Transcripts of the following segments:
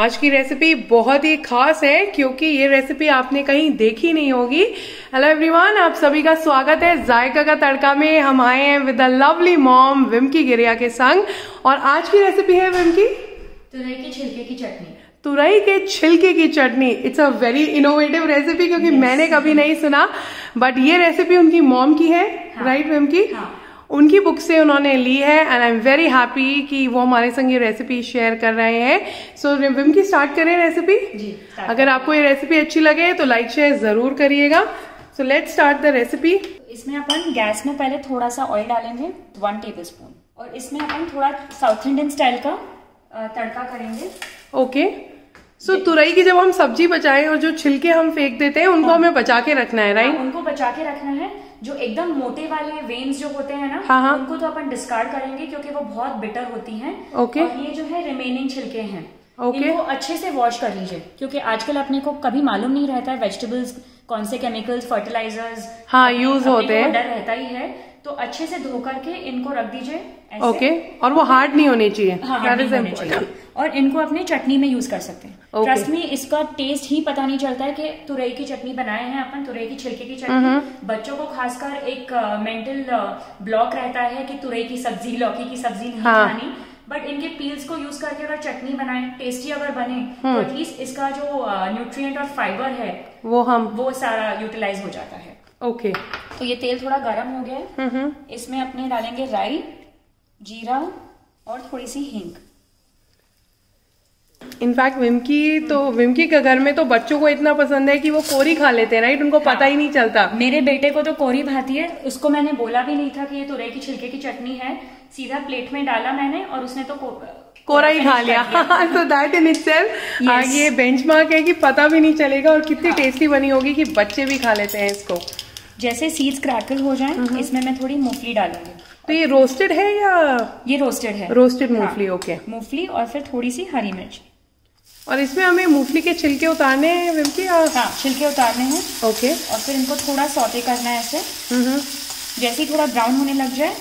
आज की रेसिपी बहुत ही खास है क्योंकि ये रेसिपी आपने कहीं देखी नहीं होगी। हेलो एवरीवन, आप सभी का स्वागत है जायका का तड़का में। हम आए हैं with a lovely mom Winky Giriya के संग, और आज की रेसिपी है विंकी तुरई के छिलके की चटनी। तुरई के छिलके की चटनी, it's a very innovative recipe क्योंकि मैंने कभी नहीं सुना, बट ये रेसिपी उनकी मॉम की है, राइट विंकी? हाँ। उनकी बुक से उन्होंने ली है and I am very happy कि वो हमारे संग ये रेसिपी शेयर कर रहे हैं। सो विम की स्टार्ट करें रेसिपी जी, अगर आपको ये रेसिपी अच्छी लगे तो लाइक शेयर जरूर करिएगा। So let's start the recipe. इसमें अपन गैस में पहले थोड़ा सा ऑयल डालेंगे, 1 टेबलस्पून, और इसमें अपन थोड़ा साउथ इंडियन स्टाइल का तड़का करेंगे। ओके, सो तुरई की जब हम सब्जी बचाएं और जो छिलके हम फेंक देते हैं उनको हमें बचा के रखना है, राइट? उनको बचा के रखना है। जो एकदम मोटे वाले वेन्स जो होते हैं ना, हाँ, उनको तो अपन डिस्कार्ड करेंगे क्योंकि वो बहुत बिटर होती हैं। ओके, और ये जो है रिमेनिंग छिलके हैं, ओके, इनको अच्छे से वॉश कर लीजिए क्योंकि आजकल अपने को कभी मालूम नहीं रहता है वेजिटेबल्स कौन से केमिकल्स फर्टिलाइजर्स यूज होते हैं, डर रहता ही है। तो अच्छे से धो करके इनको रख दीजिए ऐसे। ओके, और वो हार्ड नहीं होने चाहिए, और इनको अपने चटनी में यूज कर सकते हैं। ट्रस्ट मी, इसका टेस्ट ही पता नहीं चलता है कि तुरई की चटनी बनाए हैं अपन, तुरई की छिलके की चटनी। बच्चों को खासकर एक मेंटल ब्लॉक रहता है कि तुरई की सब्जी, लौकी की सब्जी नहीं खानी, बट इनके पील्स को यूज करके अगर चटनी बनाए, टेस्टी अगर बने तो एटलीस्ट इसका जो न्यूट्रिएंट और फाइबर है वो सारा यूटिलाइज हो जाता है। ओके, तो ये तेल थोड़ा गर्म हो गया है, इसमें अपने डालेंगे राई, जीरा और थोड़ी सी हींग। इनफैक्ट विमकी के घर में तो बच्चों को इतना पसंद है कि वो कोरी खा लेते हैं, राइट? उनको पता ही नहीं चलता। मेरे बेटे को तो कोरी भाती है, उसको मैंने बोला भी नहीं था कि ये तुरई की छिलके की चटनी है, सीधा प्लेट में डाला मैंने और उसने तो कोरा ही खा लिया। तो दैट इन इटसेल्फ ये बेंचमार्क है कि पता भी नहीं चलेगा और कितनी टेस्टी बनी होगी कि बच्चे भी खा लेते हैं इसको। जैसे सीड्स क्रैकल हो जाएं, इसमें मैं थोड़ी मूंगफली डालूंगी। तो ये रोस्टेड है या ये रोस्टेड है? रोस्टेड मूंगफली। ओके, मूंगफली और फिर थोड़ी सी हरी मिर्च। और इसमें हमें मूंगफली के छिलके उतारने हैं विंकी? हाँ, छिलके उतारने हैं। ओके, और फिर इनको थोड़ा सौते करना है ऐसे। जैसे ही थोड़ा ब्राउन होने लग जाए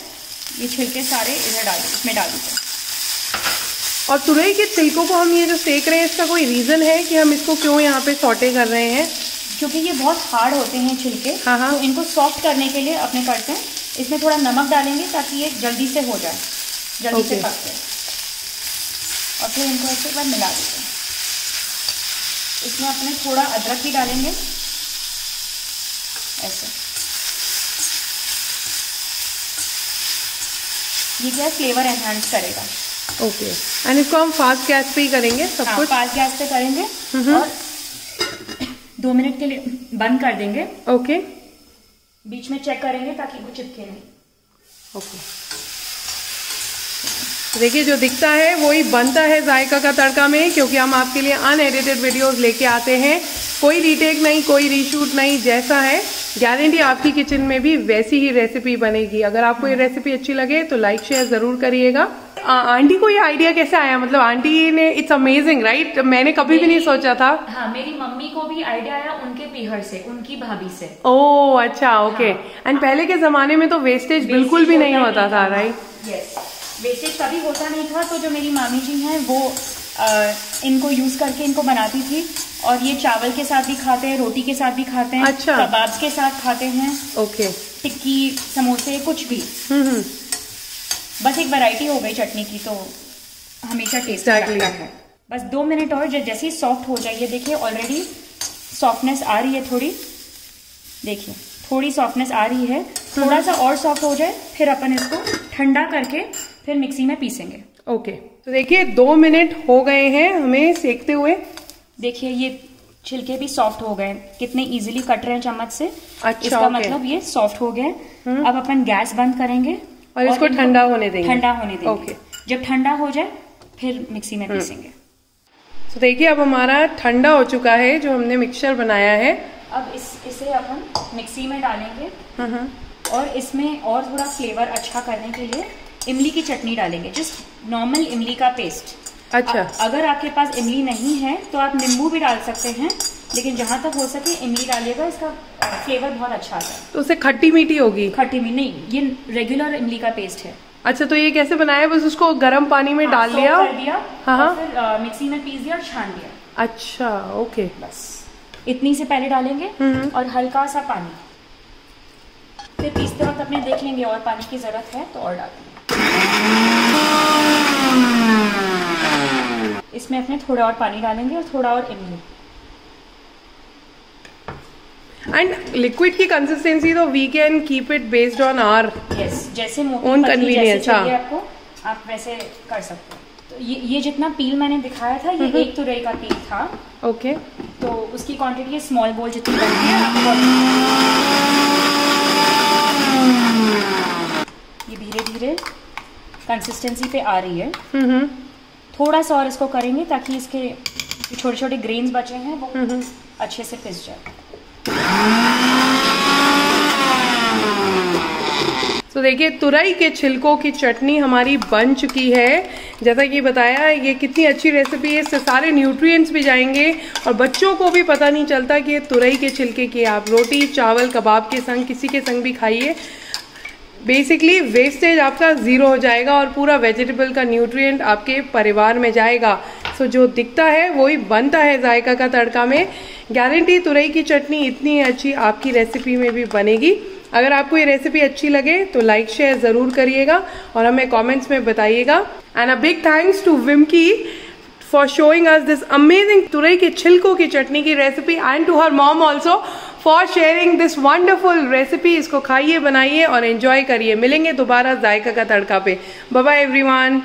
ये छिलके सारे इसमें डाल दीजिए। और तुरई के छिलकों को हम ये जो सेक रहे हैं इसका कोई रीजन है कि हम इसको क्यों यहाँ पे सौते कर रहे हैं? क्योंकि ये बहुत हार्ड होते हैं छिलके, तो इनको सॉफ्ट करने के लिए अपने करते हैं। इसमें थोड़ा नमक डालेंगे ताकि ये जल्दी से हो जाए, जल्दी से पक जाए, और फिर इनको एक बार मिला देते हैं। इसमें अपने थोड़ा अदरक भी डालेंगे ऐसे। ये क्या फ्लेवर एनहांस करेगा। ओके, एंड इसको हम फास्ट गैस पे ही करेंगे सब कुछ? फास्ट गैस पे करेंगे और 2 मिनट के लिए बंद कर देंगे। ओके, बीच में चेक करेंगे ताकि वो चिपके नहीं। ओके, देखिए जो दिखता है वही बनता है जायका का तड़का में, क्योंकि हम आपके लिए अनएडिटेड वीडियोस लेके आते हैं, कोई रीटेक नहीं, कोई रीशूट नहीं, जैसा है गारंटी आपकी किचन में भी वैसी ही रेसिपी बनेगी। अगर आपको ये रेसिपी अच्छी लगे तो लाइक शेयर जरूर करिएगा। आंटी को ये आइडिया कैसे आया? मतलब आंटी ने, इट्स अमेजिंग राइट? मैंने कभी भी नहीं सोचा था। हाँ, मेरी मम्मी को भी आइडिया आया उनके पीहर से, उनकी भाभी से। ओ अच्छा, ओके। एंड पहले के जमाने में तो वेस्टेज बिल्कुल भी नहीं होता था, राइट? यस, वेस्टेज कभी होता नहीं था। तो जो मेरी मामी जी हैं वो इनको यूज करके इनको बनाती थी, और ये चावल के साथ भी खाते हैं, रोटी के साथ भी खाते हैं, अच्छा, कबाब के साथ खाते हैं, ओके, टिक्की, समोसे, कुछ भी। बस एक वैरायटी हो गई चटनी की, तो हमेशा टेस्ट लगता है। बस 2 मिनट और, जैसे ही सॉफ्ट हो जाए, देखिए ऑलरेडी सॉफ्टनेस आ रही है थोड़ी, देखिए थोड़ी सॉफ्टनेस आ रही है। थोड़ा सा और सॉफ्ट हो जाए फिर अपन इसको ठंडा करके फिर मिक्सी में पीसेंगे। ओके, तो देखिए 2 मिनट हो गए हैं हमें सेकते हुए। देखिए ये छिलके भी सॉफ्ट हो गए, कितने इजीली कट रहे हैं चम्मच से। अच्छा, इसका मतलब ये सॉफ्ट हो गए। अब अपन गैस बंद करेंगे और इसको ठंडा होने देंगे। ओके, जब ठंडा हो जाए फिर मिक्सी में पीसेंगे। तो देखिए अब हमारा ठंडा हो चुका है जो हमने मिक्सचर बनाया है। अब इसे अपन मिक्सी में डालेंगे, और इसमें और थोड़ा फ्लेवर अच्छा करने के लिए इमली की चटनी डालेंगे, जस्ट नॉर्मल इमली का पेस्ट। अच्छा, अगर आपके पास इमली नहीं है तो आप नींबू भी डाल सकते हैं, लेकिन जहाँ तक हो सके इमली डालिएगा, इसका फ्लेवर बहुत अच्छा आता है। तो उसे खट्टी मीठी होगी? खट्टी मीठी नहीं, ये रेगुलर इमली का पेस्ट है। अच्छा तो ये कैसे बनाया? बस उसको गर्म पानी में डाल लिया, कर दिया, हाँ, फिर मिक्सी में पीस दिया और छान दिया। अच्छा ओके, बस इतनी से पहले डालेंगे और हल्का सा पानी, फिर पीसते वक्त अपने देख लेंगे और पानी की जरूरत है तो और डालेंगे। इसमें अपने थोड़ा और पानी डालेंगे और थोड़ा और इमली। एंड लिक्विड की कंसिस्टेंसी तो we can keep it based on our जैसे ओन कन्वीनियंस, आपको आप वैसे कर सकते हो। तो ये जितना पील मैंने दिखाया था, ये एक तुरई का पील था। ओके तो उसकी क्वांटिटी स्मॉल बोल जितनी बनती है आपको। ये धीरे धीरे कंसिस्टेंसी पे आ रही है। थोड़ा सा और इसको करेंगे ताकि इसके छोटे छोटे ग्रेन्स बचे हैं वो अच्छे से पिस जाए। तो देखिए तुरई के छिलकों की चटनी हमारी बन चुकी है। जैसा कि बताया ये कितनी अच्छी रेसिपी है, इससे सारे न्यूट्रिएंट्स भी जाएंगे और बच्चों को भी पता नहीं चलता कि तुरई के छिलके की आप रोटी, चावल, कबाब के संग, किसी के संग भी खाइए। बेसिकली वेस्टेज आपका ज़ीरो हो जाएगा और पूरा वेजिटेबल का न्यूट्रिएंट आपके परिवार में जाएगा। सो जो दिखता है वही बनता है जायका का तड़का में। गारंटी तुरई की चटनी इतनी अच्छी आपकी रेसिपी में भी बनेगी। अगर आपको ये रेसिपी अच्छी लगे तो लाइक शेयर ज़रूर करिएगा और हमें कमेंट्स में बताइएगा। And a big thanks to Winky for showing us this amazing तुरई के छिलकों की चटनी की recipe and to her mom also for sharing this wonderful recipe. इसको खाइए, बनाइए और एंजॉय करिए। मिलेंगे दोबारा जायका का तड़का पे। Bye bye everyone.